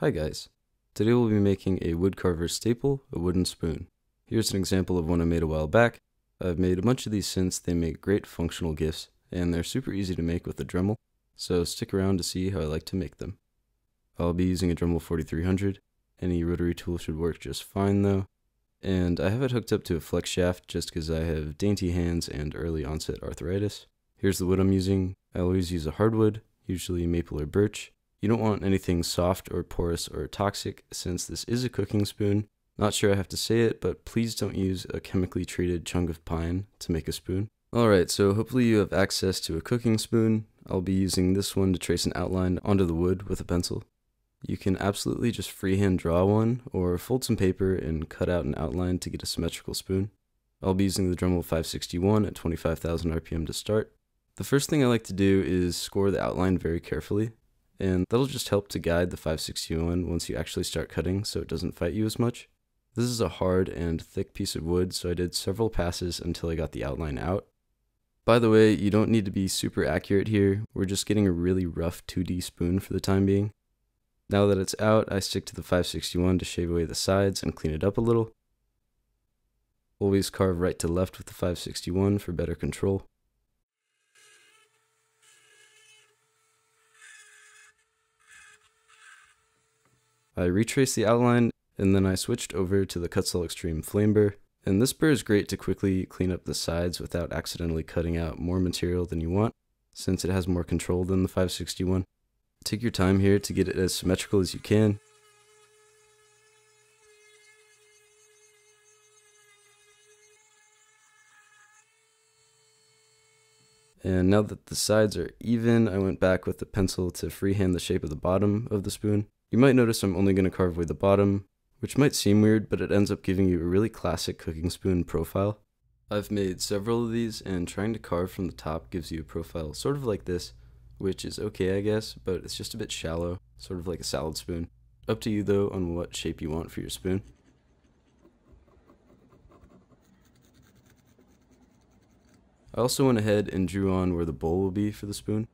Hi guys, today we'll be making a wood carver staple, a wooden spoon. Here's an example of one I made a while back. I've made a bunch of these since. They make great functional gifts, and they're super easy to make with a Dremel, so stick around to see how I like to make them. I'll be using a Dremel 4300, any rotary tool should work just fine though, and I have it hooked up to a flex shaft just because I have dainty hands and early onset arthritis. Here's the wood I'm using. I always use a hardwood, usually maple or birch. You don't want anything soft or porous or toxic since this is a cooking spoon. Not sure I have to say it, but please don't use a chemically treated chunk of pine to make a spoon. Alright, so hopefully you have access to a cooking spoon. I'll be using this one to trace an outline onto the wood with a pencil. You can absolutely just freehand draw one or fold some paper and cut out an outline to get a symmetrical spoon. I'll be using the Dremel 561 at 25,000 RPM to start. The first thing I like to do is score the outline very carefully, and that'll just help to guide the 561 once you actually start cutting so it doesn't fight you as much. This is a hard and thick piece of wood, so I did several passes until I got the outline out. By the way, you don't need to be super accurate here, we're just getting a really rough 2D spoon for the time being. Now that it's out, I stick to the 561 to shave away the sides and clean it up a little. Always carve right to left with the 561 for better control. I retraced the outline, and then I switched over to the Kutzall Extreme Flame Burr, and this burr is great to quickly clean up the sides without accidentally cutting out more material than you want, since it has more control than the 561. Take your time here to get it as symmetrical as you can. And now that the sides are even, I went back with the pencil to freehand the shape of the bottom of the spoon. You might notice I'm only going to carve away the bottom, which might seem weird, but it ends up giving you a really classic cooking spoon profile. I've made several of these, and trying to carve from the top gives you a profile sort of like this, which is okay I guess, but it's just a bit shallow, sort of like a salad spoon. Up to you though on what shape you want for your spoon. I also went ahead and drew on where the bowl will be for the spoon.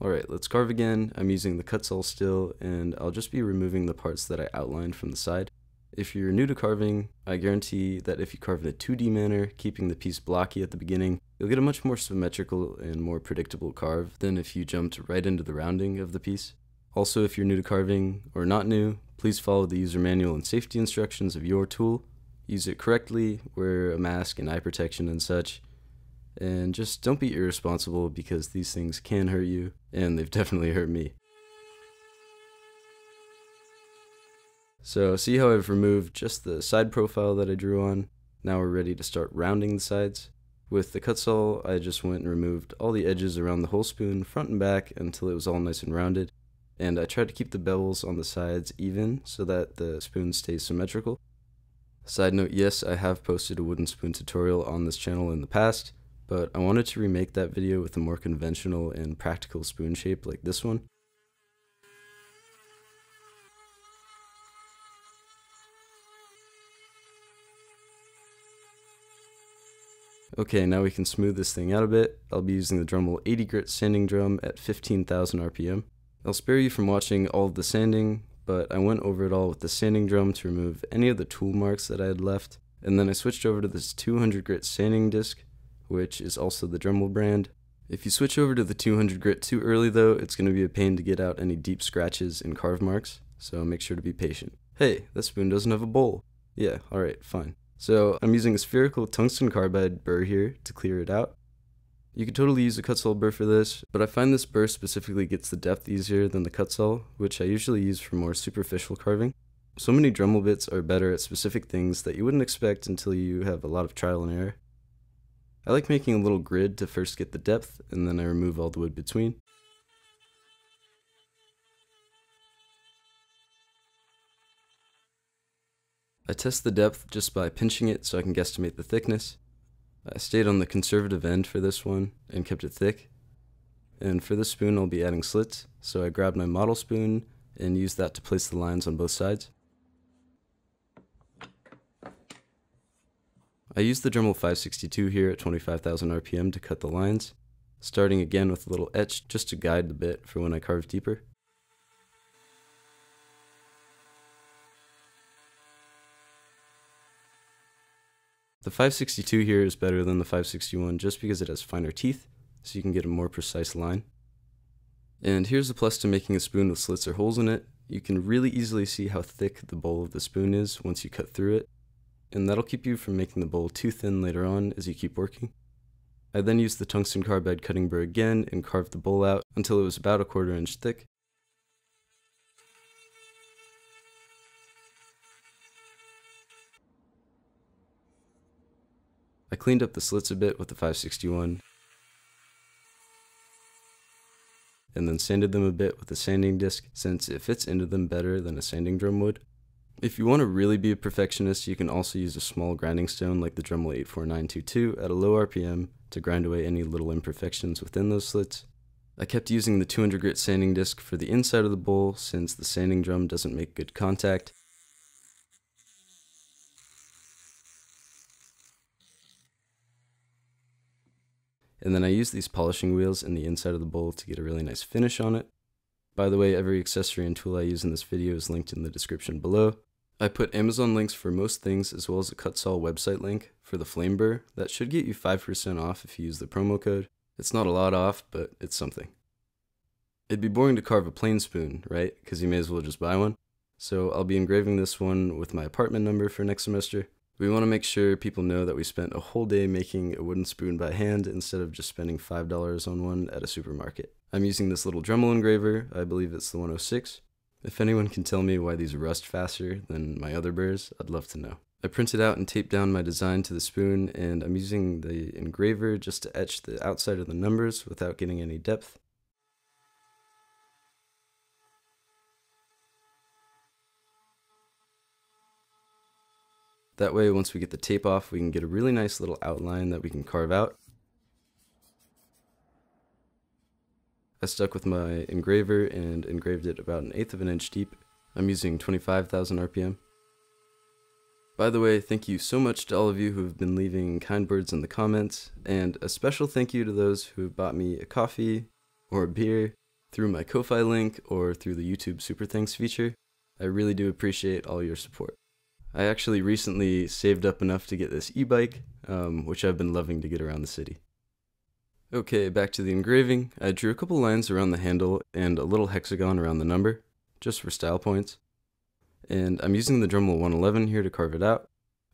Alright, let's carve again. I'm using the Kutzall still, and I'll just be removing the parts that I outlined from the side. If you're new to carving, I guarantee that if you carve in a 2D manner, keeping the piece blocky at the beginning, you'll get a much more symmetrical and more predictable carve than if you jumped right into the rounding of the piece. Also, if you're new to carving, or not new, please follow the user manual and safety instructions of your tool. Use it correctly, wear a mask and eye protection and such. And just don't be irresponsible because these things can hurt you, and they've definitely hurt me. So see how I've removed just the side profile that I drew on? Now we're ready to start rounding the sides. With the Kutzall, I just went and removed all the edges around the whole spoon, front and back, until it was all nice and rounded. And I tried to keep the bevels on the sides even so that the spoon stays symmetrical. Side note, yes, I have posted a wooden spoon tutorial on this channel in the past, but I wanted to remake that video with a more conventional and practical spoon shape like this one. Okay, now we can smooth this thing out a bit. I'll be using the Dremel 80 grit sanding drum at 15,000 RPM. I'll spare you from watching all of the sanding, but I went over it all with the sanding drum to remove any of the tool marks that I had left, and then I switched over to this 200 grit sanding disc, which is also the Dremel brand. If you switch over to the 200 grit too early though, it's going to be a pain to get out any deep scratches and carve marks, so make sure to be patient. Hey, that spoon doesn't have a bowl. Yeah, alright, fine. So I'm using a spherical tungsten carbide burr here to clear it out. You could totally use a Kutzall burr for this, but I find this burr specifically gets the depth easier than the Kutzall, which I usually use for more superficial carving. So many Dremel bits are better at specific things that you wouldn't expect until you have a lot of trial and error. I like making a little grid to first get the depth, and then I remove all the wood between. I test the depth just by pinching it so I can guesstimate the thickness. I stayed on the conservative end for this one and kept it thick. And for this spoon I'll be adding slits, so I grabbed my model spoon and used that to place the lines on both sides. I used the Dremel 562 here at 25,000 RPM to cut the lines, starting again with a little etch just to guide the bit for when I carve deeper. The 562 here is better than the 561 just because it has finer teeth, so you can get a more precise line. And here's the plus to making a spoon with slits or holes in it. You can really easily see how thick the bowl of the spoon is once you cut through it, and that'll keep you from making the bowl too thin later on as you keep working. I then used the tungsten carbide cutting burr again and carved the bowl out until it was about a 1/4 inch thick. I cleaned up the slits a bit with the 561, and then sanded them a bit with a sanding disc since it fits into them better than a sanding drum would. If you want to really be a perfectionist, you can also use a small grinding stone like the Dremel 84922 at a low RPM to grind away any little imperfections within those slits. I kept using the 200 grit sanding disc for the inside of the bowl since the sanding drum doesn't make good contact. And then I used these polishing wheels in the inside of the bowl to get a really nice finish on it. By the way, every accessory and tool I use in this video is linked in the description below. I put Amazon links for most things as well as a Kutzall website link for the flame burr. That should get you 5% off if you use the promo code. It's not a lot off, but it's something. It'd be boring to carve a plain spoon, right? Because you may as well just buy one. So I'll be engraving this one with my apartment number for next semester. We want to make sure people know that we spent a whole day making a wooden spoon by hand instead of just spending $5 on one at a supermarket. I'm using this little Dremel engraver, I believe it's the 106. If anyone can tell me why these rust faster than my other burrs, I'd love to know. I printed out and taped down my design to the spoon, and I'm using the engraver just to etch the outside of the numbers without getting any depth. That way, once we get the tape off, we can get a really nice little outline that we can carve out. I stuck with my engraver and engraved it about 1/8 inch deep. I'm using 25,000 RPM. By the way, thank you so much to all of you who have been leaving kind words in the comments, and a special thank you to those who have bought me a coffee or a beer through my Ko-Fi link or through the YouTube Super Thanks feature. I really do appreciate all your support. I actually recently saved up enough to get this e-bike, which I've been loving to get around the city. Okay, back to the engraving. I drew a couple lines around the handle and a little hexagon around the number, just for style points. And I'm using the Dremel 111 here to carve it out.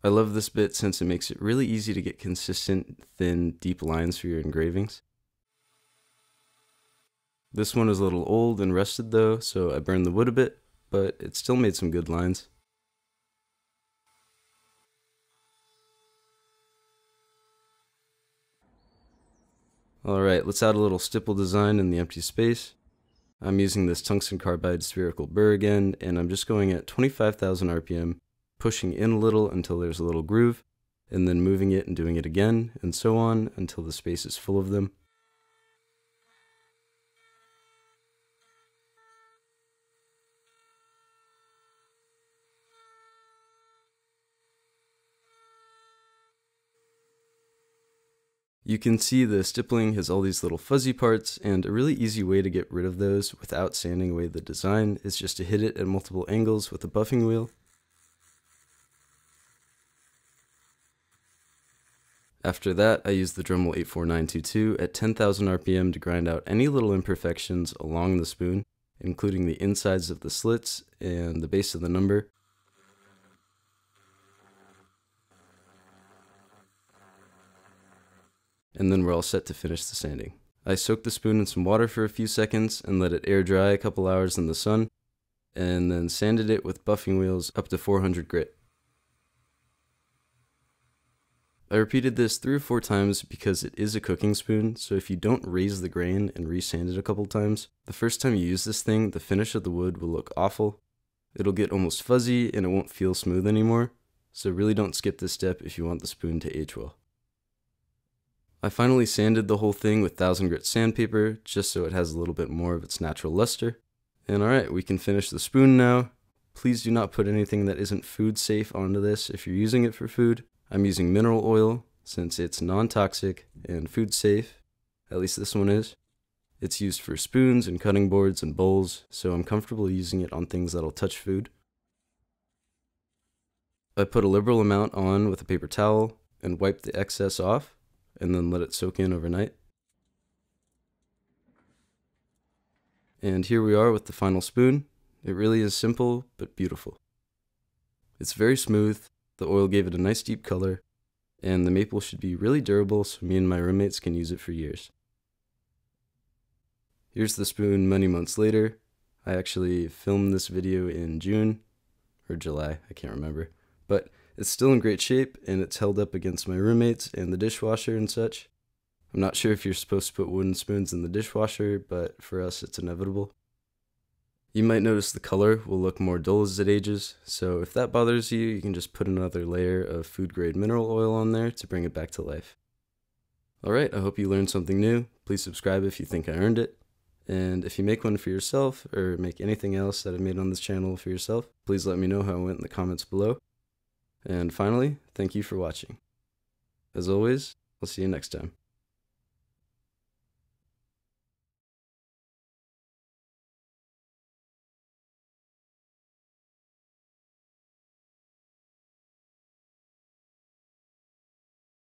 I love this bit since it makes it really easy to get consistent, thin, deep lines for your engravings. This one is a little old and rusted though, so I burned the wood a bit, but it still made some good lines. Alright, let's add a little stipple design in the empty space. I'm using this tungsten carbide spherical burr again, and I'm just going at 25,000 RPM, pushing in a little until there's a little groove, and then moving it and doing it again, and so on until the space is full of them. You can see the stippling has all these little fuzzy parts, and a really easy way to get rid of those without sanding away the design is just to hit it at multiple angles with a buffing wheel. After that, I use the Dremel 84922 at 10,000 RPM to grind out any little imperfections along the spoon, including the insides of the slits and the base of the number. And then we're all set to finish the sanding. I soaked the spoon in some water for a few seconds and let it air dry a couple hours in the sun, and then sanded it with buffing wheels up to 400 grit. I repeated this 3 or 4 times because it is a cooking spoon, so if you don't raise the grain and resand it a couple times, the first time you use this thing, the finish of the wood will look awful. It'll get almost fuzzy and it won't feel smooth anymore, so really don't skip this step if you want the spoon to age well. I finally sanded the whole thing with 1000 grit sandpaper, just so it has a little bit more of its natural luster. And alright, we can finish the spoon now. Please do not put anything that isn't food safe onto this if you're using it for food. I'm using mineral oil, since it's non-toxic and food safe, at least this one is. It's used for spoons and cutting boards and bowls, so I'm comfortable using it on things that'll touch food. I put a liberal amount on with a paper towel, and wipe the excess off and then let it soak in overnight. And here we are with the final spoon. It really is simple, but beautiful. It's very smooth, the oil gave it a nice deep color, and the maple should be really durable so me and my roommates can use it for years. Here's the spoon many months later. I actually filmed this video in June, or July, I can't remember. But it's still in great shape, and it's held up against my roommates and the dishwasher and such. I'm not sure if you're supposed to put wooden spoons in the dishwasher, but for us it's inevitable. You might notice the color will look more dull as it ages, so if that bothers you, you can just put another layer of food grade mineral oil on there to bring it back to life. Alright, I hope you learned something new. Please subscribe if you think I earned it. And if you make one for yourself, or make anything else that I've made on this channel for yourself, please let me know how it went in the comments below. And finally, thank you for watching. As always, I'll see you next time.